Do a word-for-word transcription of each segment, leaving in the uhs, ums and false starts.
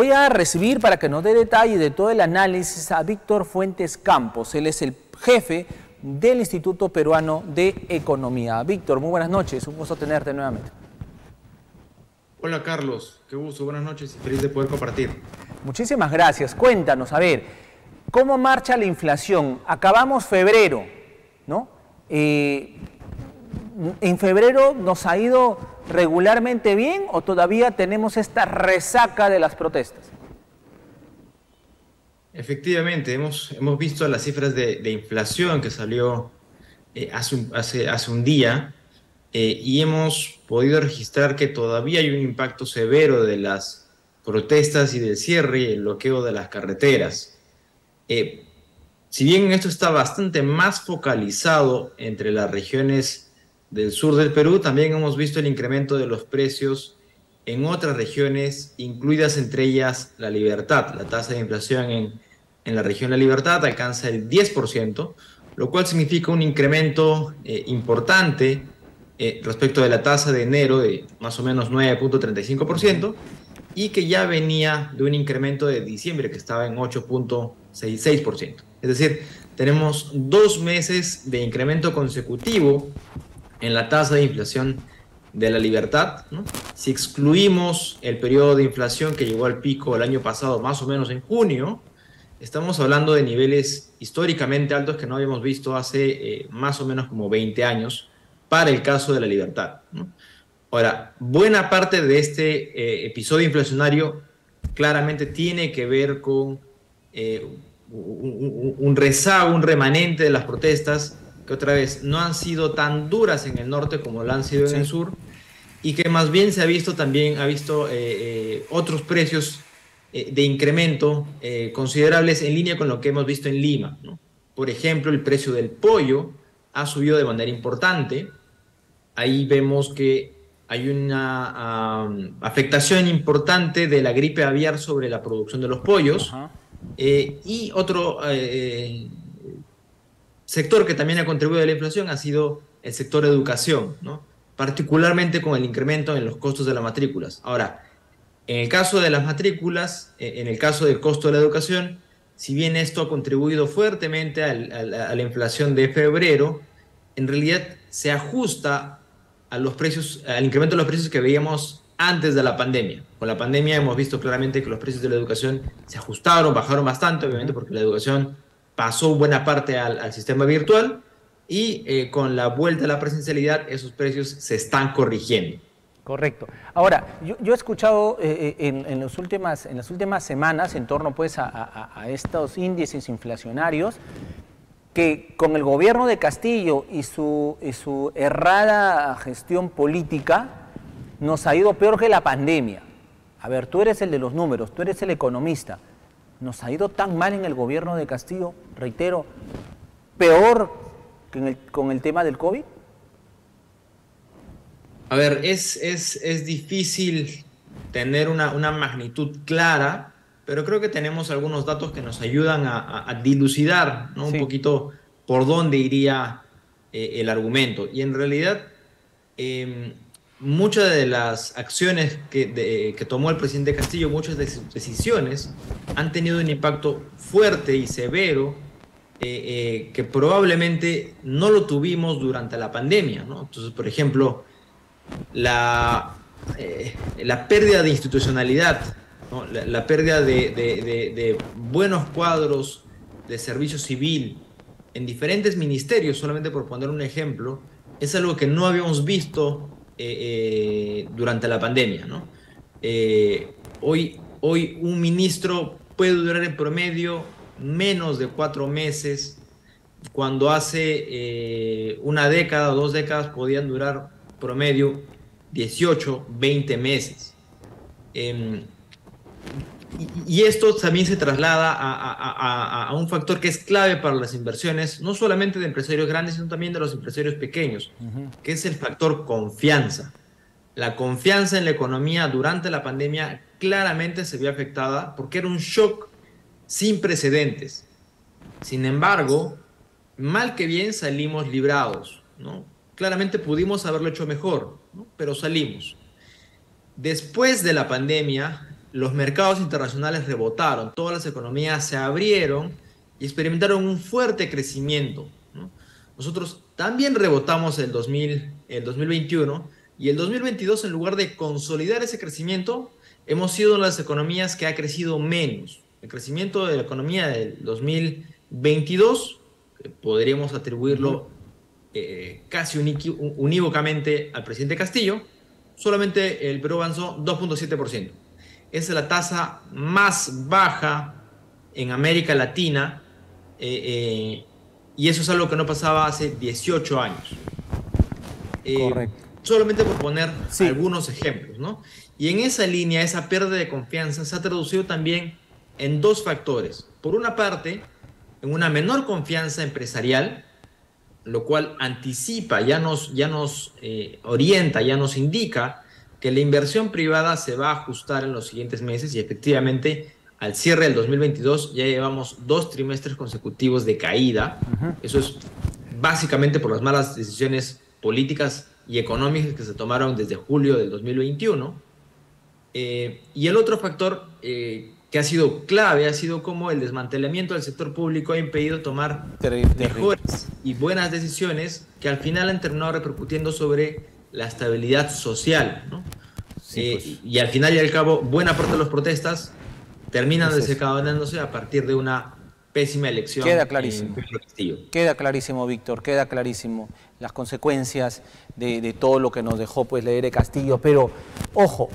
Voy a recibir para que nos dé detalle de todo el análisis a Víctor Fuentes Campos. Él es el jefe del Instituto Peruano de Economía. Víctor, muy buenas noches. Un gusto tenerte nuevamente. Hola, Carlos. Qué gusto. Buenas noches y feliz de poder compartir. Muchísimas gracias. Cuéntanos, a ver, ¿cómo marcha la inflación? Acabamos febrero, ¿no? Eh, ¿En febrero nos ha ido regularmente bien o todavía tenemos esta resaca de las protestas? Efectivamente, hemos, hemos visto las cifras de, de inflación que salió eh, hace, un, hace, hace un día eh, y hemos podido registrar que todavía hay un impacto severo de las protestas y del cierre y el bloqueo de las carreteras. Eh, si bien esto está bastante más focalizado entre las regiones del sur del Perú, también hemos visto el incremento de los precios en otras regiones, incluidas entre ellas La Libertad. La tasa de inflación en, en la región La Libertad alcanza el diez por ciento, lo cual significa un incremento eh, importante eh, respecto de la tasa de enero de más o menos nueve punto treinta y cinco por ciento y que ya venía de un incremento de diciembre que estaba en ocho punto sesenta y seis por ciento. Es decir, tenemos dos meses de incremento consecutivo en la tasa de inflación de La Libertad, ¿no? Si excluimos el periodo de inflación que llegó al pico el año pasado, más o menos en junio, estamos hablando de niveles históricamente altos que no habíamos visto hace eh, más o menos como veinte años para el caso de La Libertad, ¿no? Ahora, buena parte de este eh, episodio inflacionario claramente tiene que ver con eh, un, un, un rezago, un remanente de las protestas que otra vez no han sido tan duras en el norte como lo han sido sí. en el sur, y que más bien se ha visto también, ha visto eh, eh, otros precios eh, de incremento eh, considerables en línea con lo que hemos visto en Lima, ¿no? Por ejemplo, el precio del pollo ha subido de manera importante. Ahí vemos que hay una um, afectación importante de la gripe aviar sobre la producción de los pollos. Uh-huh. eh, y otro... Eh, sector que también ha contribuido a la inflación ha sido el sector educación, ¿no? Particularmente con el incremento en los costos de las matrículas. Ahora, en el caso de las matrículas, en el caso del costo de la educación, si bien esto ha contribuido fuertemente al, al, a la inflación de febrero, en realidad se ajusta a los precios, al incremento de los precios que veíamos antes de la pandemia. Con la pandemia hemos visto claramente que los precios de la educación se ajustaron, bajaron bastante, obviamente, porque la educación pasó buena parte al, al sistema virtual y eh, con la vuelta a la presencialidad esos precios se están corrigiendo. Correcto. Ahora, yo, yo he escuchado eh, en, en, los últimas, en las últimas semanas en torno pues a, a, a estos índices inflacionarios que con el gobierno de Castillo y su, y su errada gestión política nos ha ido peor que la pandemia. A ver, tú eres el de los números, tú eres el economista. Nos ha ido tan mal en el gobierno de Castillo, reitero, peor que en el, con el tema del COVID? A ver, es, es, es difícil tener una, una magnitud clara, pero creo que tenemos algunos datos que nos ayudan a, a, a dilucidar, ¿no? Sí. Un poquito por dónde iría eh, el argumento. Y en realidad, eh, muchas de las acciones que, de, que tomó el presidente Castillo, muchas de sus decisiones, han tenido un impacto fuerte y severo eh, eh, que probablemente no lo tuvimos durante la pandemia, ¿no? Entonces, por ejemplo, la, eh, la pérdida de institucionalidad, ¿no? la, la pérdida de, de, de, de buenos cuadros de servicio civil en diferentes ministerios, solamente por poner un ejemplo, es algo que no habíamos visto eh, eh, durante la pandemia, ¿no? Eh, hoy... Hoy un ministro puede durar en promedio menos de cuatro meses, cuando hace eh, una década o dos décadas podían durar promedio dieciocho, veinte meses. Eh, y, y esto también se traslada a, a, a, a un factor que es clave para las inversiones, no solamente de empresarios grandes, sino también de los empresarios pequeños, uh-huh. que es el factor confianza. La confianza en la economía durante la pandemia claramente se vio afectada porque era un shock sin precedentes. Sin embargo, mal que bien salimos librados, ¿no? Claramente pudimos haberlo hecho mejor, ¿no? Pero salimos. Después de la pandemia, los mercados internacionales rebotaron, todas las economías se abrieron y experimentaron un fuerte crecimiento, ¿no? Nosotros también rebotamos el, dos mil, el dos mil veintiuno y el dos mil veintidós, en lugar de consolidar ese crecimiento, hemos sido una de las economías que ha crecido menos. El crecimiento de la economía del dos mil veintidós podríamos atribuirlo eh, casi unívocamente al presidente Castillo. Solamente el Perú avanzó dos punto siete por ciento. Esa es la tasa más baja en América Latina eh, eh, y eso es algo que no pasaba hace dieciocho años. Eh, Correcto. Solamente por poner sí. algunos ejemplos, ¿no? Y en esa línea, esa pérdida de confianza se ha traducido también en dos factores. Por una parte, en una menor confianza empresarial, lo cual anticipa, ya nos, ya nos eh, orienta, ya nos indica que la inversión privada se va a ajustar en los siguientes meses y efectivamente al cierre del dos mil veintidós ya llevamos dos trimestres consecutivos de caída. Uh-huh. Eso es básicamente por las malas decisiones políticas y económicas que se tomaron desde julio del dos mil veintiuno. Eh, y el otro factor eh, que ha sido clave ha sido cómo el desmantelamiento del sector público ha impedido tomar terrible, mejores terrible. y buenas decisiones que al final han terminado repercutiendo sobre la estabilidad social, ¿no? Sí, eh, pues. Y al final y al cabo, buena parte de las protestas terminan es desencadenándose a partir de una pésima elección. Queda clarísimo, queda clarísimo, Víctor, queda clarísimo las consecuencias de, de todo lo que nos dejó pues, la era de Castillo. Pero, ojo,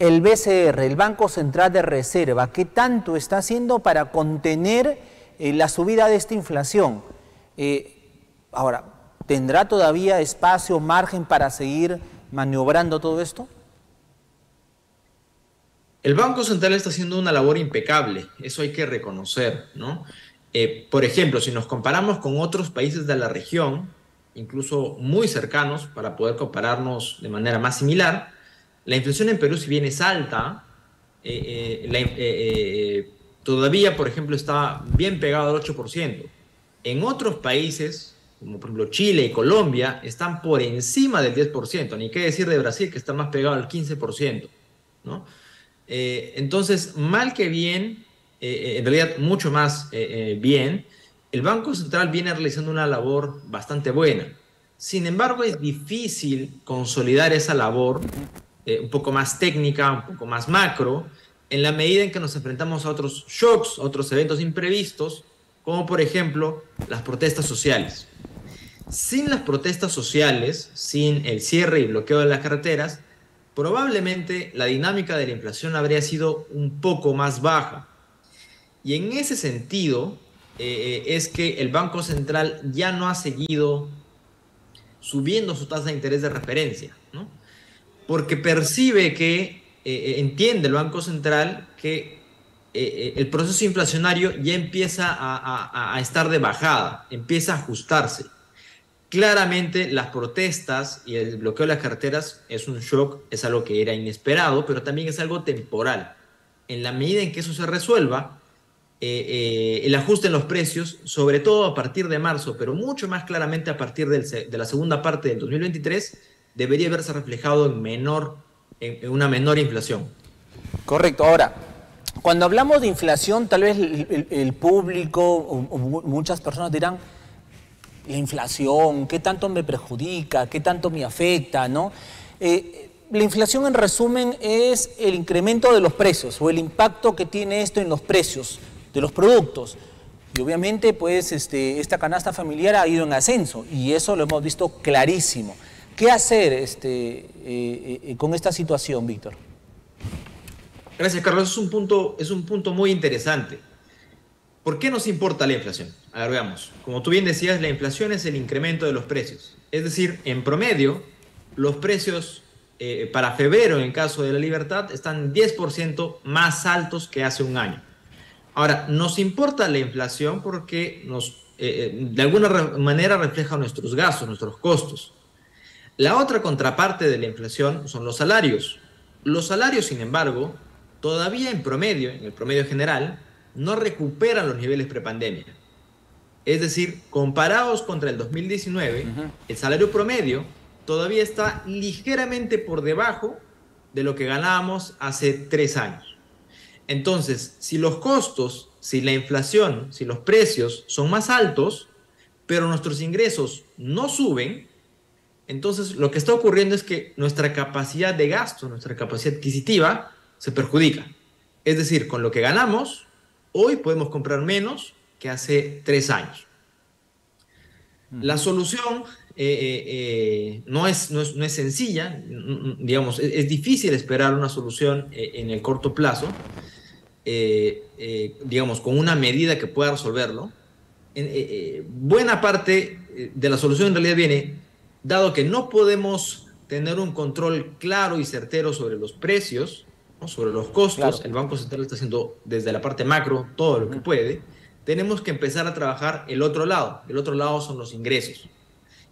el B C R, el Banco Central de Reserva, ¿qué tanto está haciendo para contener eh, la subida de esta inflación? Eh, ahora, ¿tendrá todavía espacio, margen para seguir maniobrando todo esto? El Banco Central está haciendo una labor impecable, eso hay que reconocer, ¿no? Eh, por ejemplo, si nos comparamos con otros países de la región, incluso muy cercanos, para poder compararnos de manera más similar, la inflación en Perú, si bien es alta, eh, eh, la, eh, eh, todavía, por ejemplo, está bien pegado al ocho por ciento. En otros países, como por ejemplo Chile y Colombia, están por encima del diez por ciento, ni qué decir de Brasil, que está más pegado al quince por ciento, ¿no? Eh, entonces, mal que bien, eh, en realidad mucho más eh, eh, bien, el Banco Central viene realizando una labor bastante buena. Sin embargo, es difícil consolidar esa labor eh, un poco más técnica, un poco más macro, en la medida en que nos enfrentamos a otros shocks, a otros eventos imprevistos, como por ejemplo las protestas sociales. Sin las protestas sociales, sin el cierre y bloqueo de las carreteras, probablemente la dinámica de la inflación habría sido un poco más baja. Y en ese sentido, eh, es que el Banco Central ya no ha seguido subiendo su tasa de interés de referencia, ¿no? Porque percibe que, eh, entiende el Banco Central que eh, el proceso inflacionario ya empieza a, a, a estar de bajada, empieza a ajustarse. Claramente las protestas y el bloqueo de las carreteras es un shock, es algo que era inesperado, pero también es algo temporal. En la medida en que eso se resuelva, eh, eh, el ajuste en los precios, sobre todo a partir de marzo, pero mucho más claramente a partir del, de la segunda parte del dos mil veintitrés, debería verse reflejado en, menor, en, en una menor inflación. Correcto. Ahora, cuando hablamos de inflación, tal vez el, el, el público o, o muchas personas dirán, la inflación, qué tanto me perjudica, qué tanto me afecta, ¿no? Eh, la inflación, en resumen, es el incremento de los precios o el impacto que tiene esto en los precios de los productos. Y obviamente, pues, este, esta canasta familiar ha ido en ascenso y eso lo hemos visto clarísimo. ¿Qué hacer este, eh, eh, con esta situación, Víctor? Gracias, Carlos. Es un punto, es un punto muy interesante. ¿Por qué nos importa la inflación? A ver, veamos. Como tú bien decías, la inflación es el incremento de los precios. Es decir, en promedio, los precios eh, para febrero, en el caso de La Libertad, están diez por ciento más altos que hace un año. Ahora, nos importa la inflación porque nos, eh, de alguna manera refleja nuestros gastos, nuestros costos. La otra contraparte de la inflación son los salarios. Los salarios, sin embargo, todavía en promedio, en el promedio general, no recuperan los niveles prepandemia. Es decir, comparados contra el dos mil diecinueve, uh-huh. el salario promedio todavía está ligeramente por debajo de lo que ganábamos hace tres años. Entonces, si los costos, si la inflación, si los precios son más altos, pero nuestros ingresos no suben, entonces lo que está ocurriendo es que nuestra capacidad de gasto, nuestra capacidad adquisitiva, se perjudica. Es decir, con lo que ganamos, hoy podemos comprar menos que hace tres años. La solución eh, eh, no, es, no, es, no es sencilla, digamos, es, es difícil esperar una solución eh, en el corto plazo, eh, eh, digamos, con una medida que pueda resolverlo. En, eh, eh, buena parte de la solución en realidad viene, dado que no podemos tener un control claro y certero sobre los precios, ¿no? Sobre los costos, claro. El Banco Central está haciendo desde la parte macro todo lo que puede, tenemos que empezar a trabajar el otro lado. El otro lado son los ingresos.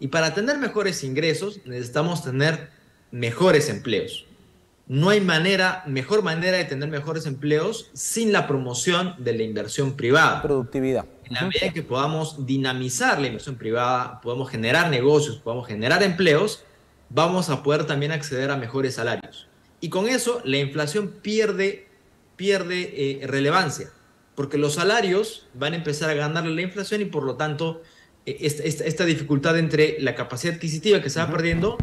Y para tener mejores ingresos necesitamos tener mejores empleos. No hay manera, mejor manera de tener mejores empleos sin la promoción de la inversión privada. Productividad. En la medida que podamos dinamizar la inversión privada, podamos generar negocios, podamos generar empleos, vamos a poder también acceder a mejores salarios. Y con eso la inflación pierde, pierde eh, relevancia. Porque los salarios van a empezar a ganarle la inflación y por lo tanto esta, esta, esta dificultad entre la capacidad adquisitiva que se va perdiendo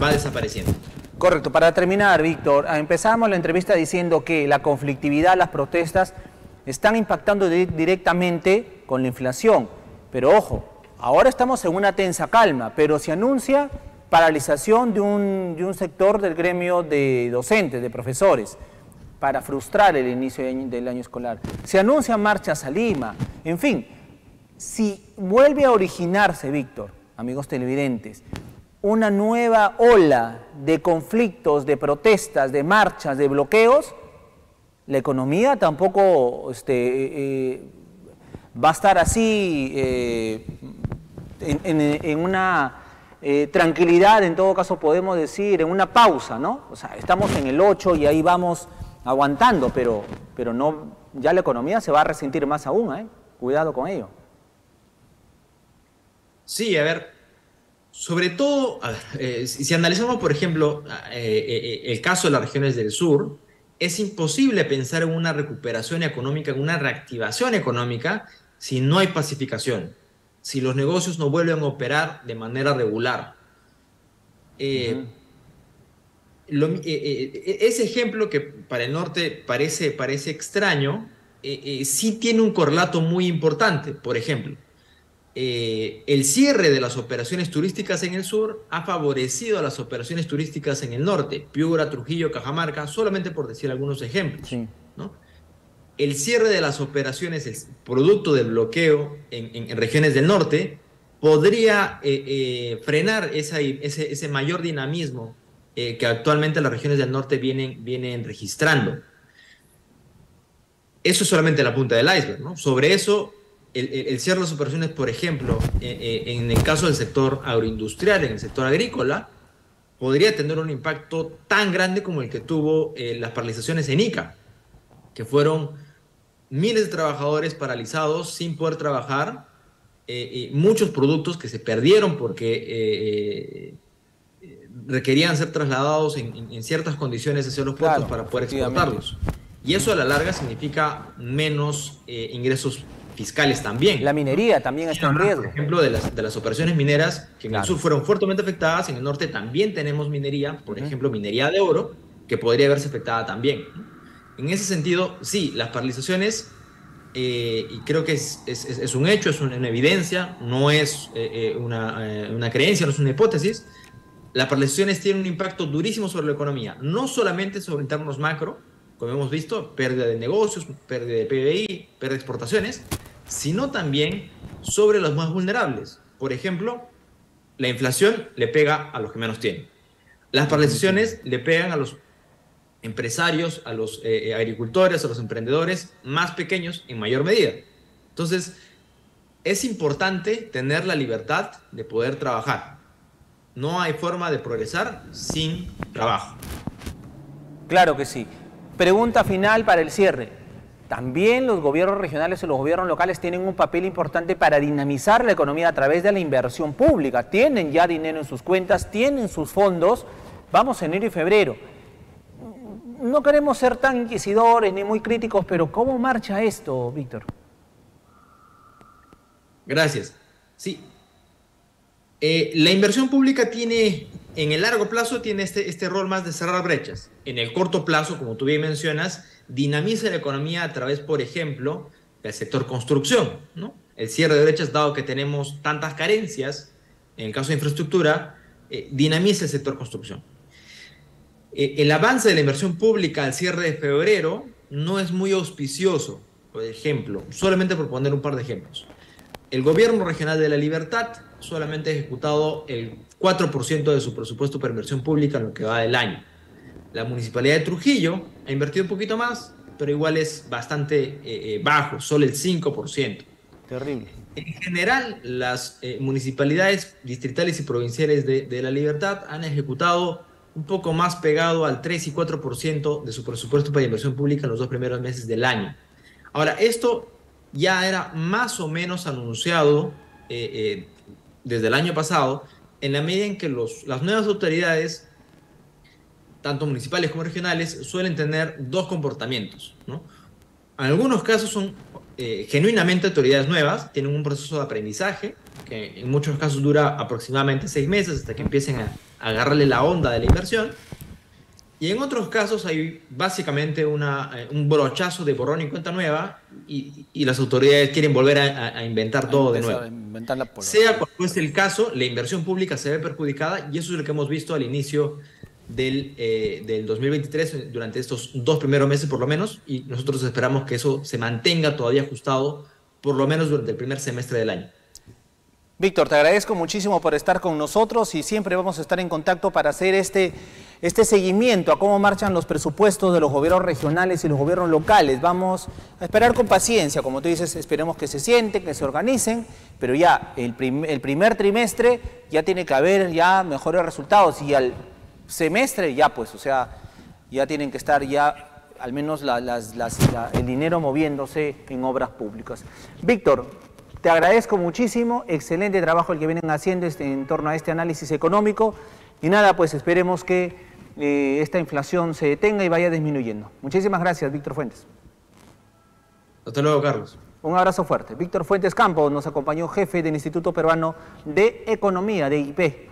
va desapareciendo. Correcto. Para terminar, Víctor, empezamos la entrevista diciendo que la conflictividad, las protestas están impactando di- directamente con la inflación. Pero ojo, ahora estamos en una tensa calma, pero se anuncia paralización de un, de un sector del gremio de docentes, de profesores, para frustrar el inicio del año escolar. Se anuncian marchas a Lima. En fin, si vuelve a originarse, Víctor, amigos televidentes, una nueva ola de conflictos, de protestas, de marchas, de bloqueos, la economía tampoco este, eh, va a estar así eh, en, en, en una... Eh, tranquilidad, en todo caso podemos decir, en una pausa, ¿no? O sea, estamos en el ocho y ahí vamos aguantando, pero, pero no, ya la economía se va a resentir más aún, ¿eh? Cuidado con ello. Sí, a ver, sobre todo, a ver, eh, si, si analizamos, por ejemplo, eh, eh, el caso de las regiones del sur, es imposible pensar en una recuperación económica, en una reactivación económica, si no hay pacificación, si los negocios no vuelven a operar de manera regular. Eh, uh-huh. Lo, eh, eh, ese ejemplo que para el norte parece, parece extraño, eh, eh, sí tiene un correlato muy importante. Por ejemplo, eh, el cierre de las operaciones turísticas en el sur ha favorecido a las operaciones turísticas en el norte, Piura, Trujillo, Cajamarca, solamente por decir algunos ejemplos, sí, ¿no? El cierre de las operaciones, el producto del bloqueo en, en, en regiones del norte, podría eh, eh, frenar esa, ese, ese mayor dinamismo Eh, que actualmente las regiones del norte vienen, vienen registrando. Eso es solamente la punta del iceberg, ¿no? Sobre eso, el, el, el cierre de las operaciones, por ejemplo, eh, eh, en el caso del sector agroindustrial, en el sector agrícola, podría tener un impacto tan grande como el que tuvo eh, las paralizaciones en I C A, que fueron miles de trabajadores paralizados sin poder trabajar, eh, y muchos productos que se perdieron porque... Eh, requerían ser trasladados en, en, en ciertas condiciones hacia los puertos, claro, para poder exportarlos. Y eso a la larga significa menos eh, ingresos fiscales también. La minería también está en riesgo. Por ejemplo, de las, de las operaciones mineras que en claro. el sur fueron fuertemente afectadas, en el norte también tenemos minería, por uh -huh. ejemplo, minería de oro, que podría verse afectada también. En ese sentido, sí, las paralizaciones, eh, y creo que es, es, es, es un hecho, es una, una evidencia, no es eh, una, eh, una creencia, no es una hipótesis. Las paralizaciones tienen un impacto durísimo sobre la economía, no solamente sobre internos macro, como hemos visto, pérdida de negocios, pérdida de P B I, pérdida de exportaciones, sino también sobre los más vulnerables. Por ejemplo, la inflación le pega a los que menos tienen. Las paralizaciones le pegan a los empresarios, a los eh, agricultores, a los emprendedores más pequeños en mayor medida. Entonces, es importante tener la libertad de poder trabajar. No hay forma de progresar sin trabajo. Claro que sí. Pregunta final para el cierre. ¿También los gobiernos regionales y los gobiernos locales tienen un papel importante para dinamizar la economía a través de la inversión pública? Tienen ya dinero en sus cuentas, tienen sus fondos. Vamos a enero y febrero. no queremos ser tan inquisidores ni muy críticos, pero ¿cómo marcha esto, Víctor? Gracias. Sí. Eh, la inversión pública tiene, en el largo plazo, tiene este, este rol más de cerrar brechas. En el corto plazo, como tú bien mencionas, dinamiza la economía a través, por ejemplo, del sector construcción, ¿no? El cierre de brechas, dado que tenemos tantas carencias, en el caso de infraestructura, eh, dinamiza el sector construcción. Eh, el avance de la inversión pública al cierre de febrero no es muy auspicioso, por ejemplo, solamente por poner un par de ejemplos. El gobierno regional de La Libertad solamente ha ejecutado el cuatro por ciento de su presupuesto para inversión pública en lo que va del año. La municipalidad de Trujillo ha invertido un poquito más, pero igual es bastante eh, bajo, solo el cinco por ciento. Terrible. En general, las eh, municipalidades distritales y provinciales de, de La Libertad han ejecutado un poco más pegado al tres y cuatro por ciento de su presupuesto para inversión pública en los dos primeros meses del año. Ahora, esto ya era más o menos anunciado eh, eh, desde el año pasado, en la medida en que los, las nuevas autoridades, tanto municipales como regionales, suelen tener dos comportamientos, ¿no? En algunos casos son eh, genuinamente autoridades nuevas, tienen un proceso de aprendizaje, que en muchos casos dura aproximadamente seis meses hasta que empiecen a, a agarrarle la onda de la inversión, y en otros casos hay básicamente una, un brochazo de borrón y cuenta nueva y, y las autoridades quieren volver a, a inventar todo de nuevo. Sea cual fuese el caso, la inversión pública se ve perjudicada y eso es lo que hemos visto al inicio del, eh, del dos mil veintitrés, durante estos dos primeros meses por lo menos, y nosotros esperamos que eso se mantenga todavía ajustado por lo menos durante el primer semestre del año. Víctor, te agradezco muchísimo por estar con nosotros y siempre vamos a estar en contacto para hacer este, este seguimiento a cómo marchan los presupuestos de los gobiernos regionales y los gobiernos locales. Vamos a esperar con paciencia, como tú dices, esperemos que se sienten, que se organicen, pero ya el, prim, el primer trimestre ya tiene que haber ya mejores resultados y al semestre ya pues, o sea, ya tienen que estar ya al menos la, las, las, la, el dinero moviéndose en obras públicas. Víctor, te agradezco muchísimo, excelente trabajo el que vienen haciendo este, en torno a este análisis económico y nada, pues esperemos que eh, esta inflación se detenga y vaya disminuyendo. Muchísimas gracias, Víctor Fuentes. Hasta luego, Carlos. Un abrazo fuerte. Víctor Fuentes Campos nos acompañó, jefe del Instituto Peruano de Economía de I P.